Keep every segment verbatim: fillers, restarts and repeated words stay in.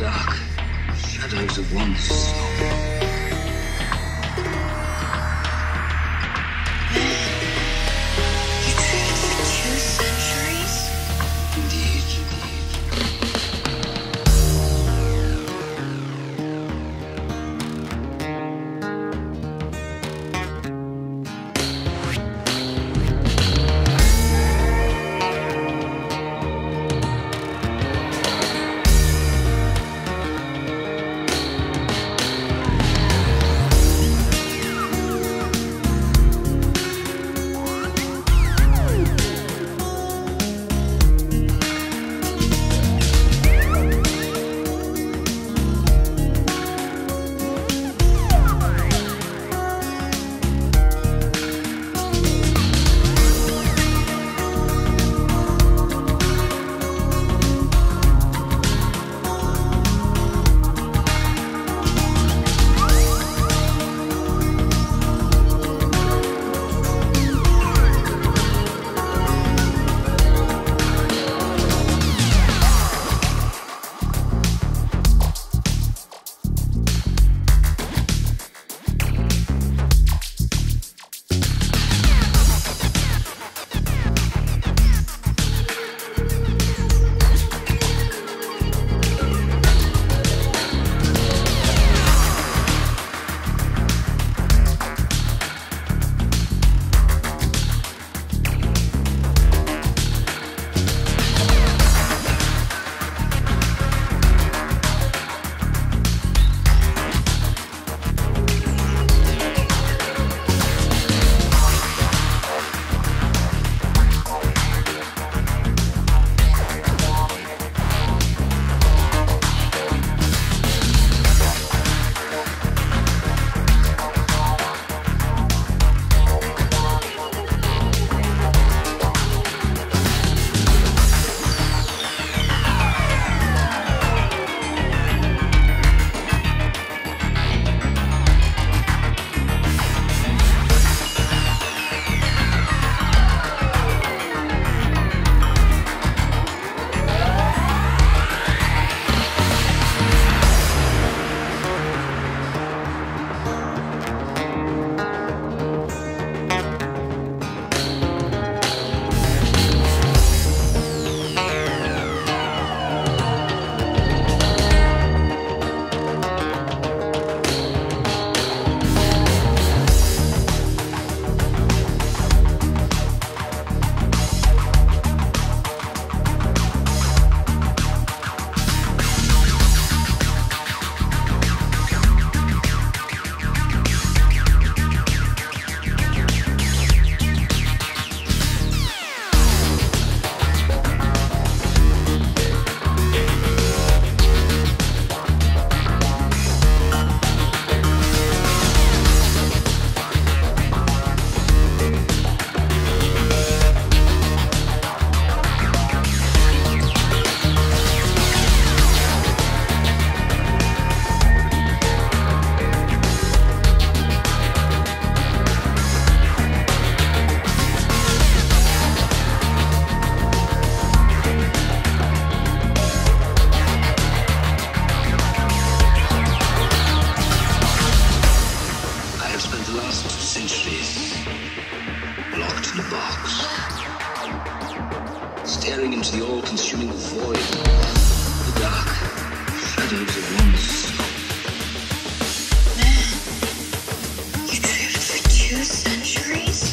dark shadows of one's soul. Staring into the all-consuming void, the dark shadows of one's soul. Man, you drift for two centuries?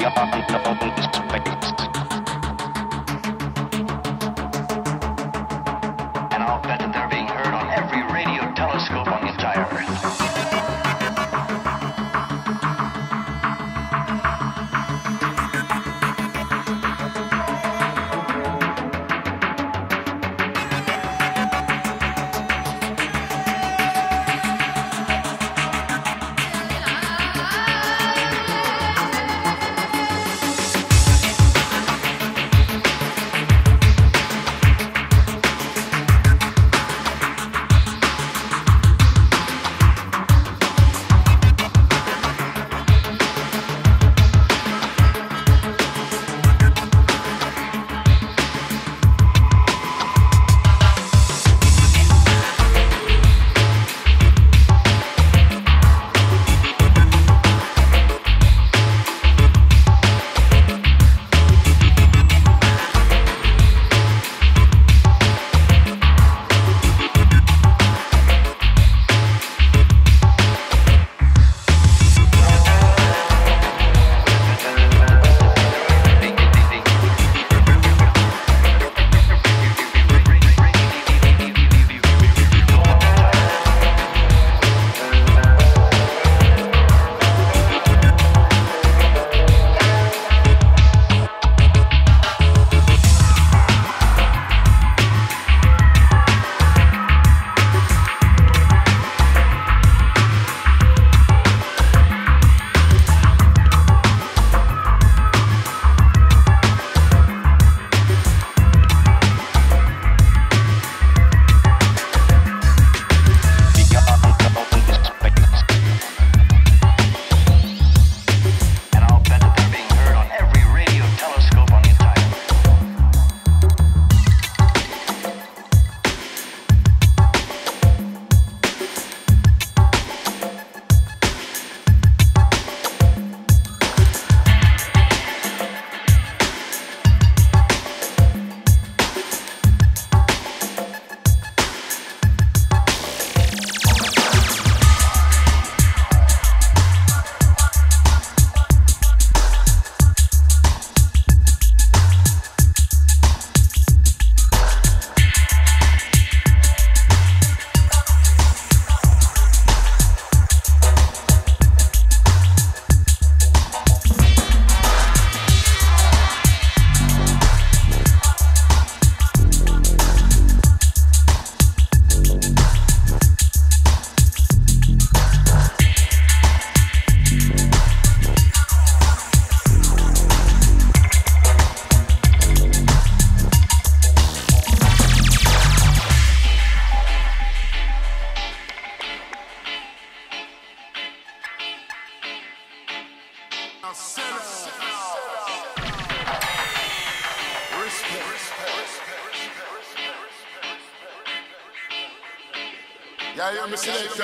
And I'll bet that they're being heard on every radio telescope on the entire Earth. Yeah, you're missing it.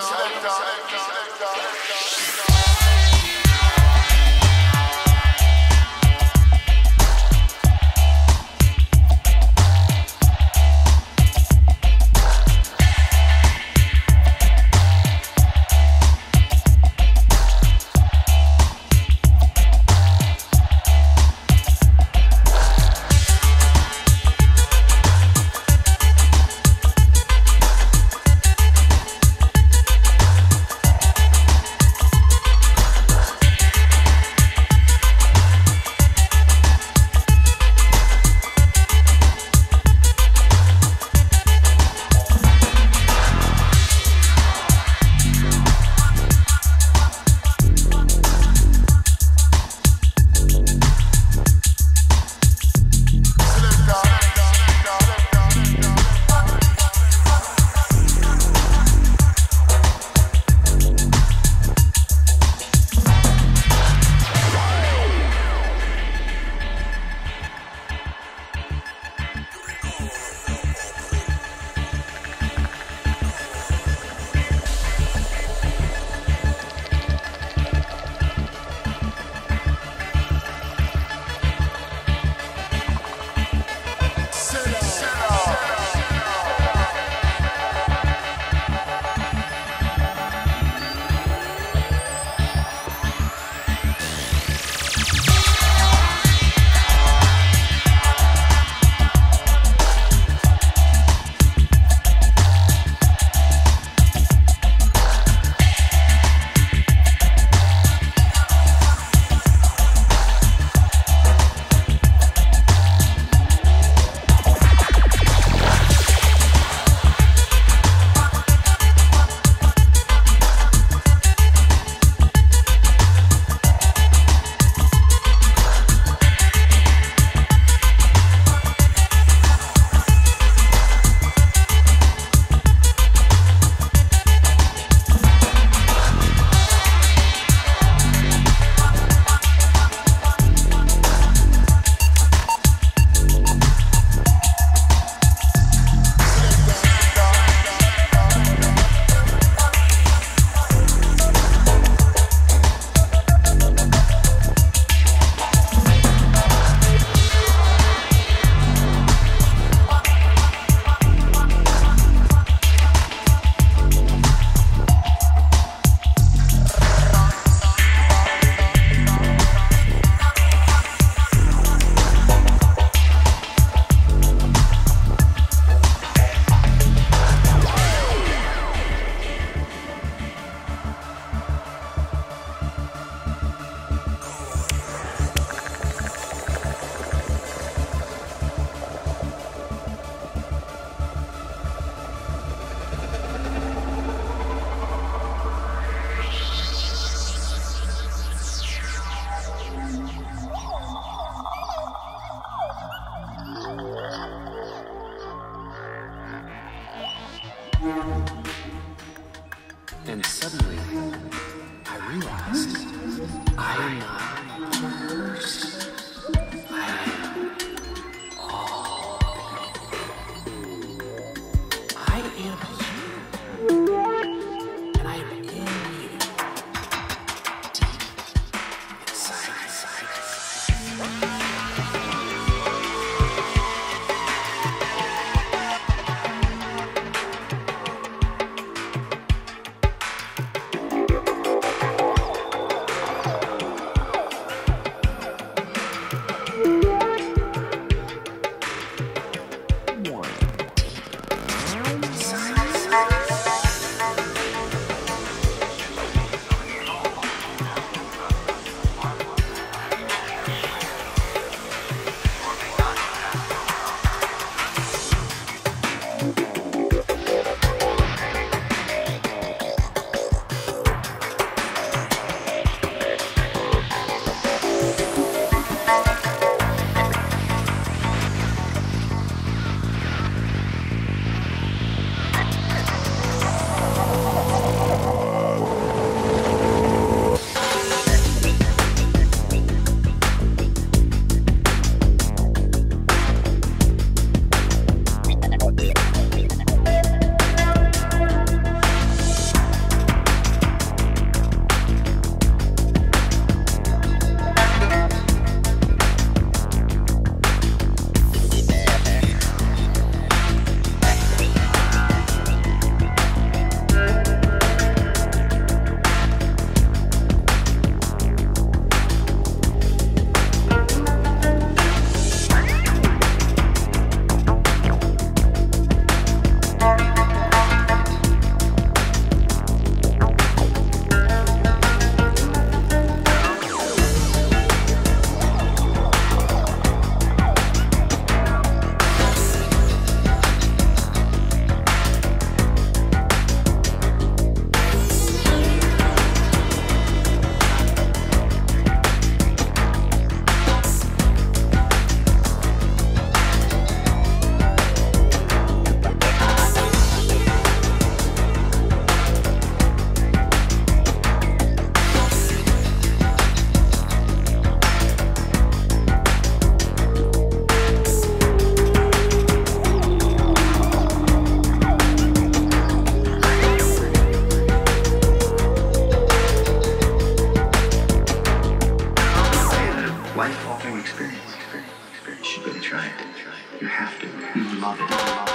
life-altering experience. Experience. Experience. You better try it. You have to. You love it. Love it.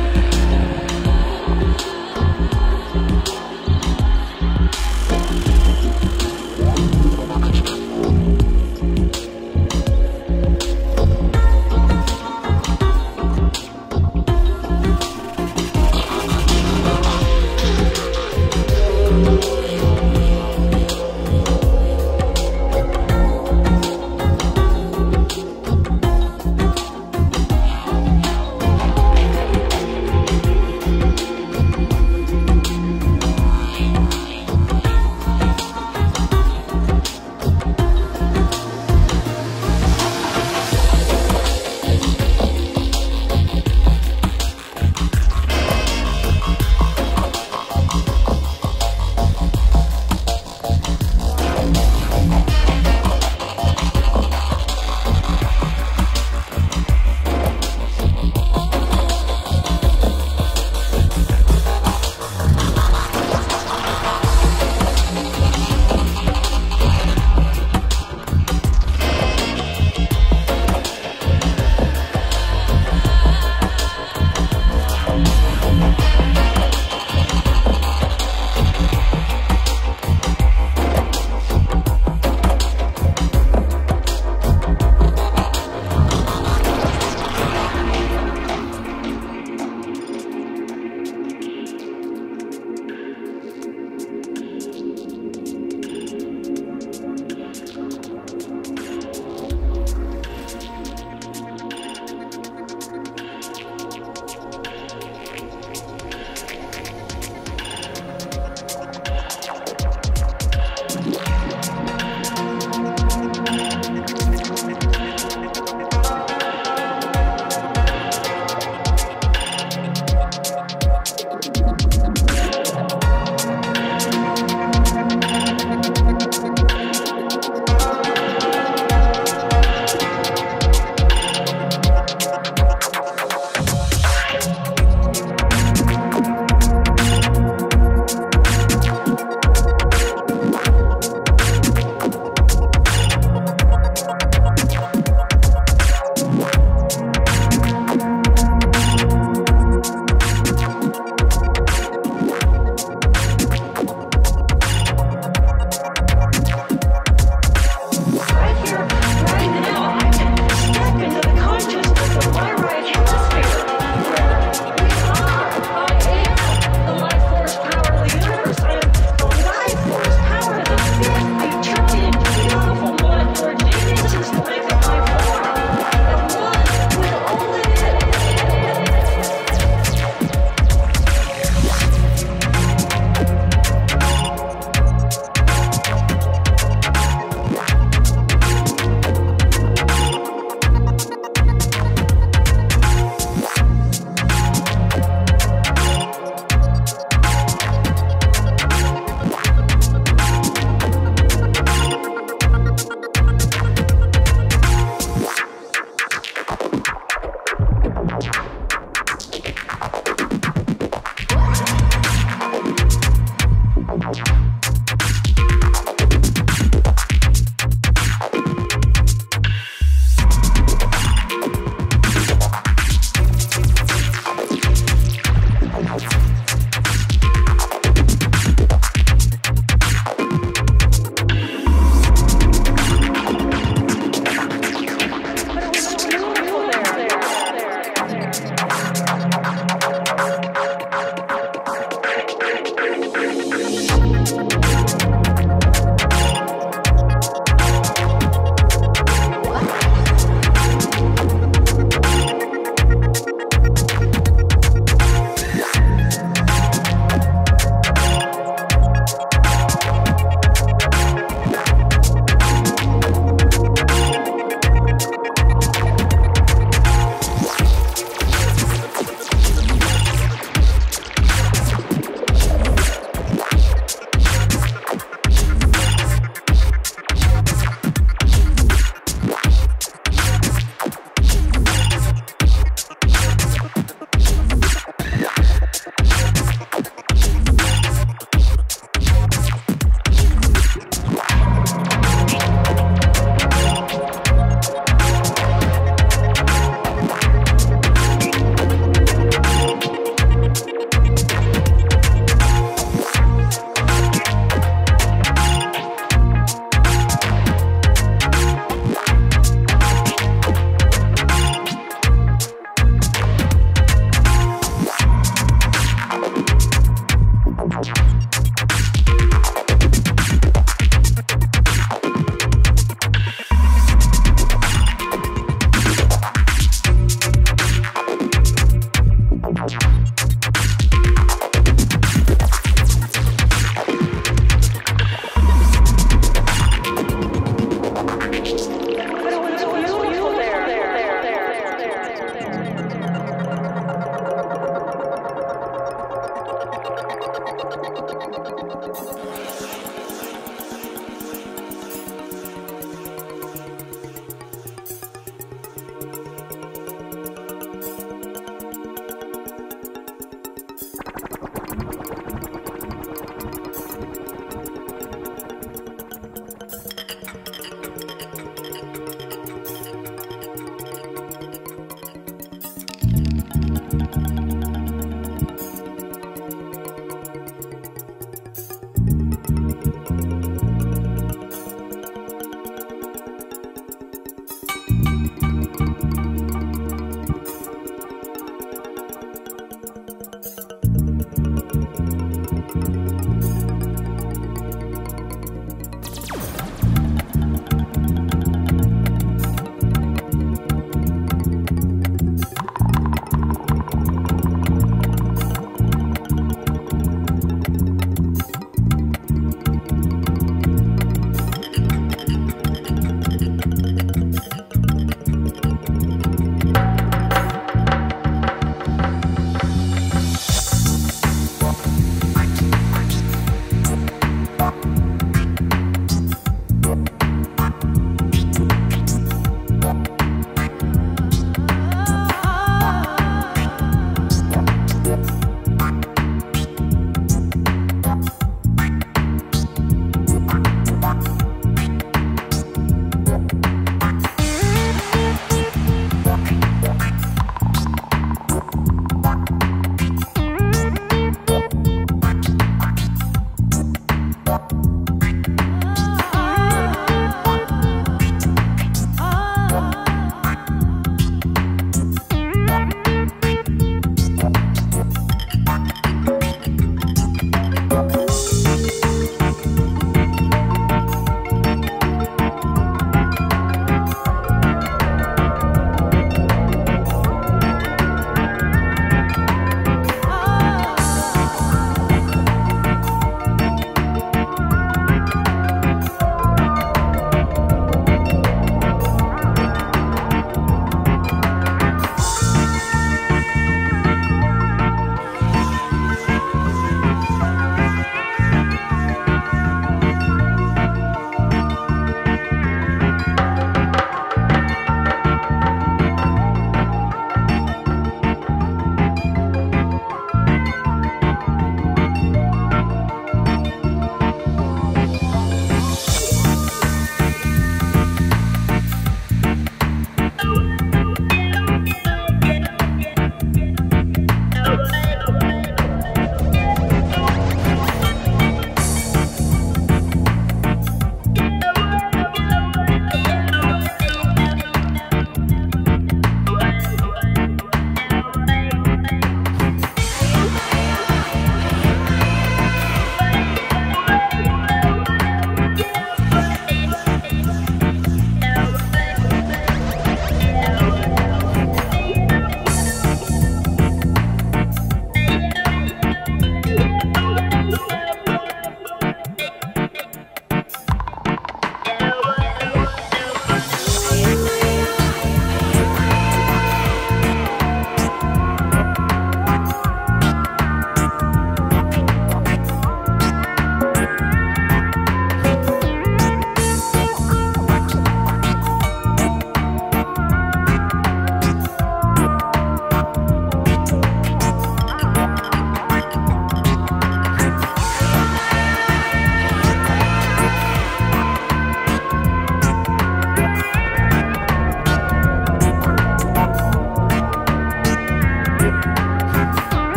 Thank you.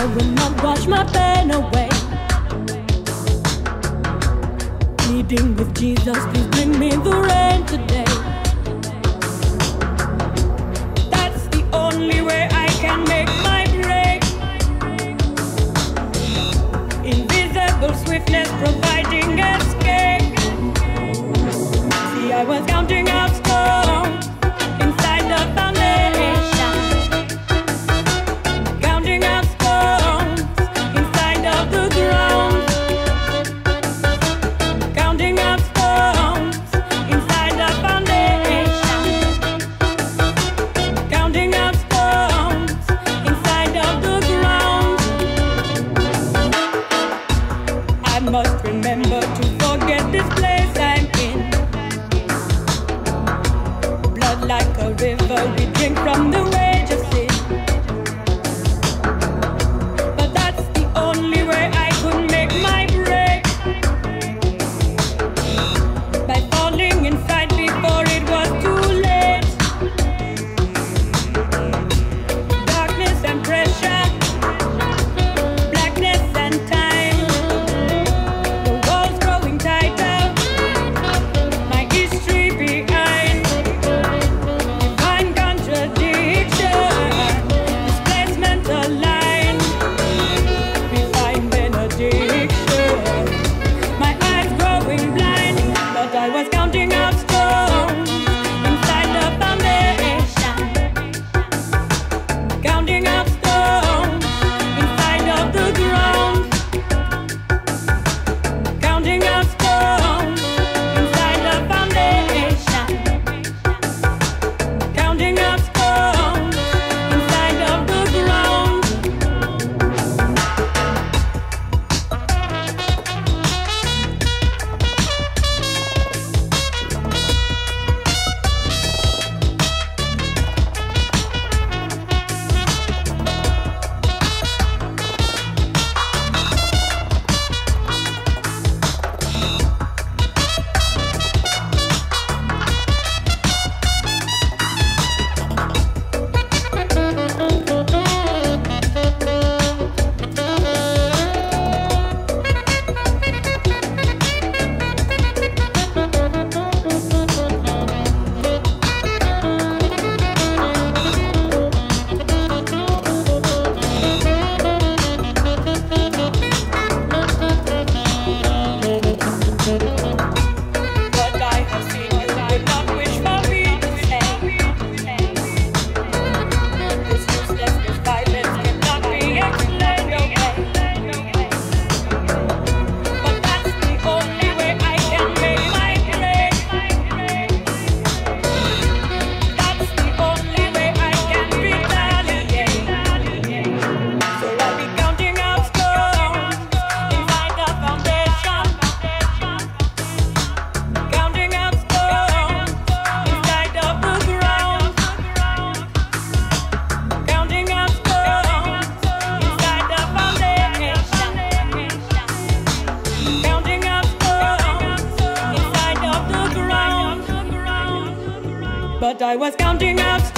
you will not wash my pain away. Pleading with Jesus, please bring me the rain today. That's the only way I can make my break. Invisible swiftness providing escape. See, I was counting out storms inside the foundation. I was counting out.